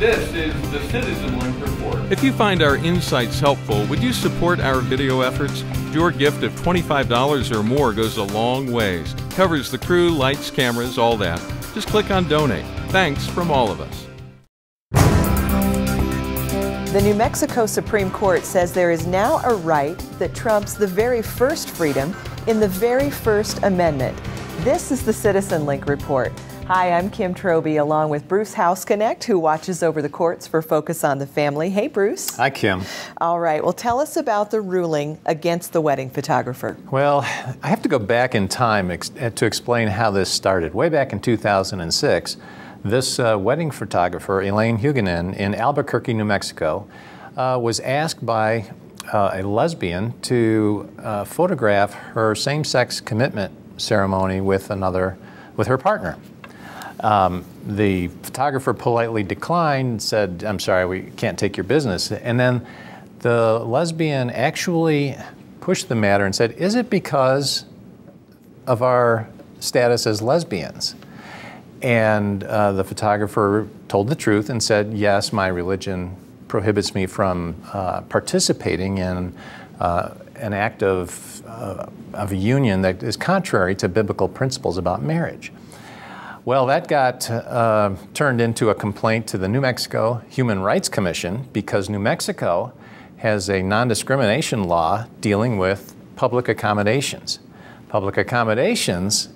This is the CitizenLink Report. If you find our insights helpful, would you support our video efforts? Your gift of $25 or more goes a long ways. Covers the crew, lights, cameras, all that. Just click on Donate. Thanks from all of us. The New Mexico Supreme Court says there is now a right that trumps the very first freedom in the very first amendment. This is the CitizenLink Report. Hi, I'm Kim Trobee, along with Bruce Hausknecht, who watches over the courts for Focus on the Family. Hey, Bruce. Hi, Kim. All right. Well, tell us about the ruling against the wedding photographer. Well, I have to go back in time to explain how this started. Way back in 2006, this wedding photographer, Elaine Huguenin, in Albuquerque, New Mexico, was asked by a lesbian to photograph her same-sex commitment ceremony with her partner. The photographer politely declined, said, "I'm sorry, we can't take your business." And then the lesbian actually pushed the matter and said, "Is it because of our status as lesbians?" And the photographer told the truth and said, "Yes, my religion prohibits me from participating in an act of a union that is contrary to biblical principles about marriage." Well, that got turned into a complaint to the New Mexico Human Rights Commission, because New Mexico has a non-discrimination law dealing with public accommodations. Public accommodations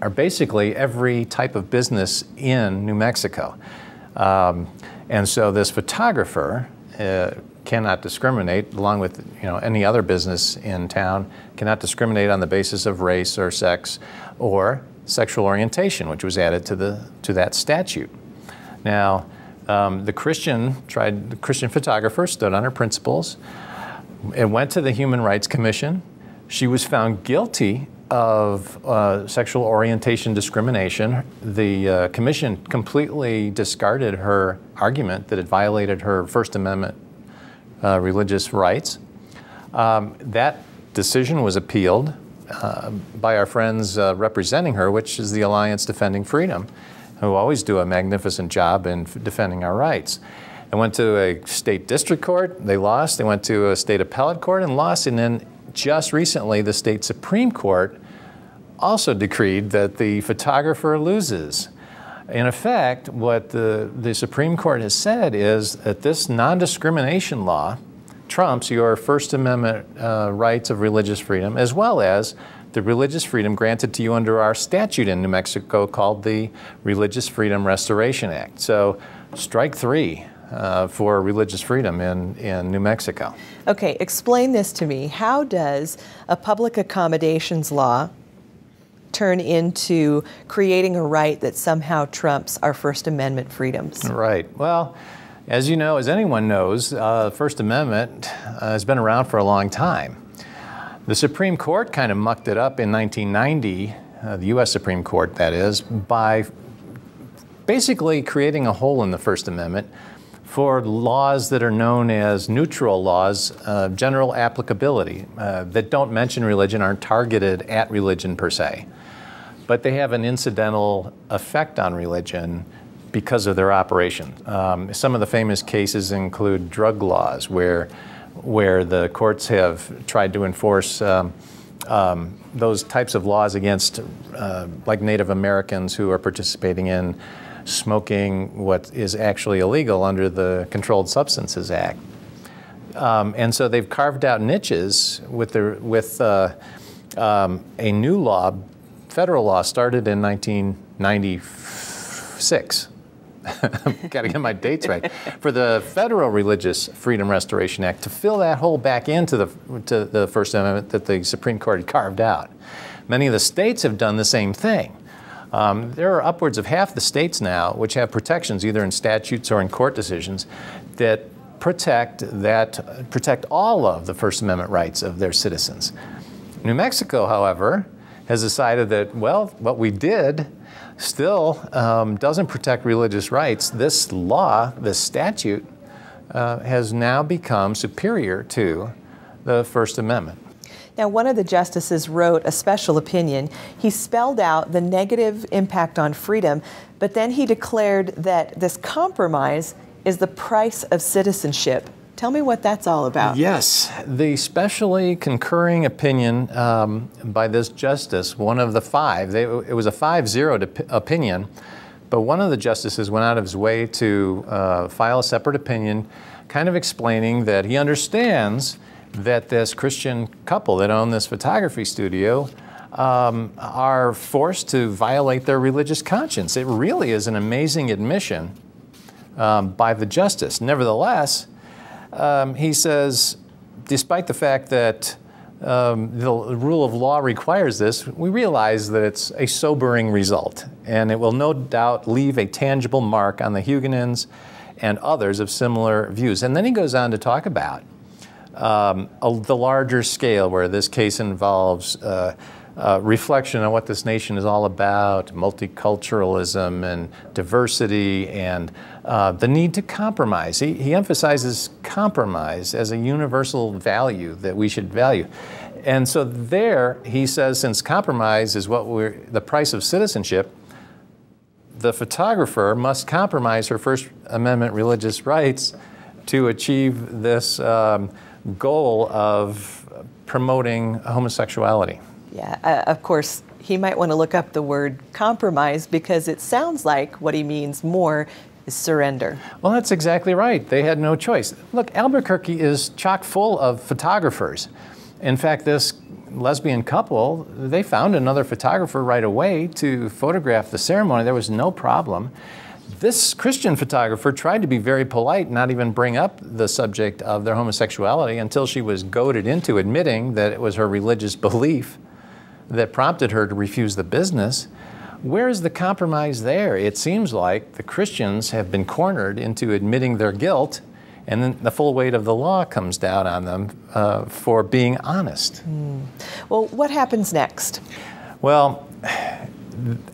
are basically every type of business in New Mexico. And so this photographer cannot discriminate, along with any other business in town, cannot discriminate on the basis of race or sex or sexual orientation, which was added to that statute. Now, the Christian photographer stood on her principles. It went to the Human Rights Commission. She was found guilty of sexual orientation discrimination. The commission completely discarded her argument that it violated her First Amendment religious rights. That decision was appealed by our friends representing her, which is the Alliance Defending Freedom, who always do a magnificent job in defending our rights. They went to a state district court, they lost. They went to a state appellate court and lost. And then just recently, the state Supreme Court also decreed that the photographer loses. In effect, what the Supreme Court has said is that this non-discrimination law trumps your First Amendment rights of religious freedom, as well as the religious freedom granted to you under our statute in New Mexico called the Religious Freedom Restoration Act. So strike three for religious freedom in New Mexico. Okay, explain this to me. How does a public accommodations law turn into creating a right that somehow trumps our First Amendment freedoms? Right. Well, as you know, as anyone knows, the First Amendment has been around for a long time. The Supreme Court kind of mucked it up in 1990, the U.S. Supreme Court, that is, by basically creating a hole in the First Amendment for laws that are known as neutral laws, general applicability, that don't mention religion, aren't targeted at religion per se, but they have an incidental effect on religion because of their operation. Some of the famous cases include drug laws, where the courts have tried to enforce those types of laws against like Native Americans who are participating in smoking what is actually illegal under the Controlled Substances Act. And so they've carved out niches with a new law, federal law, started in 1996. I've got to get my dates right, for the Federal Religious Freedom Restoration Act to fill that hole back into the First Amendment that the Supreme Court had carved out. Many of the states have done the same thing. There are upwards of half the states now which have protections, either in statutes or in court decisions, that protect all of the First Amendment rights of their citizens. New Mexico, however, has decided that, well, what we did still doesn't protect religious rights. This law, this statute, has now become superior to the First Amendment. Now, one of the justices wrote a special opinion. He spelled out the negative impact on freedom, but then he declared that this compromise is the price of citizenship. Tell me what that's all about. Yes, the specially concurring opinion by this justice, one of the five, it was a 5-0 opinion, but one of the justices went out of his way to file a separate opinion, kind of explaining that he understands that this Christian couple that own this photography studio are forced to violate their religious conscience. It really is an amazing admission by the justice. Nevertheless, he says, despite the fact that the rule of law requires this, we realize that it's a sobering result, and it will no doubt leave a tangible mark on the Huguenins and others of similar views. And then he goes on to talk about the larger scale where this case involves reflection on what this nation is all about, multiculturalism and diversity, and the need to compromise. He emphasizes compromise as a universal value that we should value. And so there, he says, since compromise is what the price of citizenship, the photographer must compromise her First Amendment religious rights to achieve this goal of promoting homosexuality. Yeah, of course, he might want to look up the word compromise, because it sounds like what he means more is surrender. Well, that's exactly right. They had no choice. Look, Albuquerque is chock full of photographers. In fact, this lesbian couple, they found another photographer right away to photograph the ceremony. There was no problem. This Christian photographer tried to be very polite, not even bring up the subject of their homosexuality until she was goaded into admitting that it was her religious belief that prompted her to refuse the business. Where is the compromise there? It seems like the Christians have been cornered into admitting their guilt, and then the full weight of the law comes down on them for being honest. Mm. Well, what happens next? Well,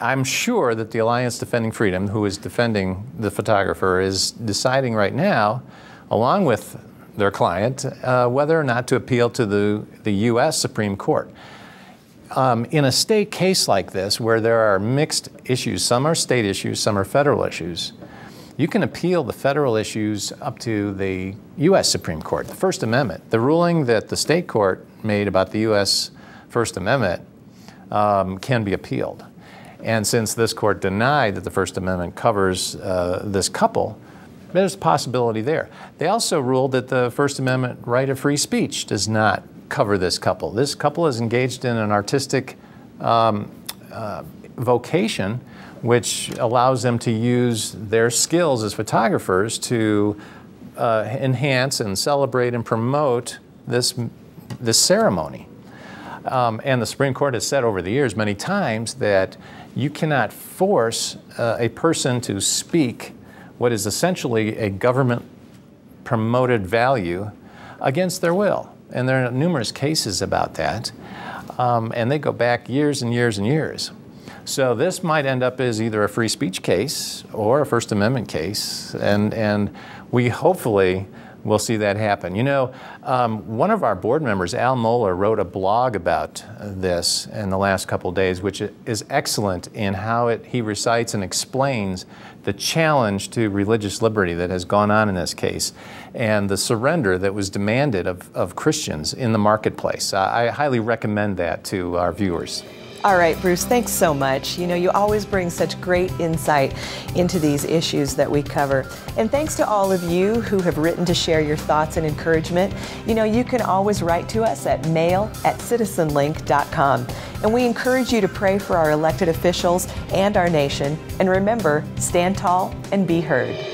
I'm sure that the Alliance Defending Freedom, who is defending the photographer, is deciding right now, along with their client, whether or not to appeal to the U.S. Supreme Court. In a state case like this, where there are mixed issues, some are state issues, some are federal issues, you can appeal the federal issues up to the U.S. Supreme Court, the First Amendment. The ruling that the state court made about the U.S. First Amendment can be appealed. And since this court denied that the First Amendment covers this couple, there's a possibility there. They also ruled that the First Amendment right of free speech does not cover this couple. This couple is engaged in an artistic vocation, which allows them to use their skills as photographers to enhance and celebrate and promote this ceremony. And the Supreme Court has said over the years many times that you cannot force a person to speak what is essentially a government-promoted value against their will. And there are numerous cases about that, and they go back years and years and years. So this might end up as either a free speech case or a First Amendment case, and we hopefully will see that happen. You know, one of our board members, Al Mohler, wrote a blog about this in the last couple days, which is excellent in how he recites and explains the challenge to religious liberty that has gone on in this case, and the surrender that was demanded of Christians in the marketplace. I highly recommend that to our viewers. All right, Bruce, thanks so much. You know, you always bring such great insight into these issues that we cover. And thanks to all of you who have written to share your thoughts and encouragement. You know, you can always write to us at mail@citizenlink.com. And we encourage you to pray for our elected officials and our nation. And remember, stand tall and be heard.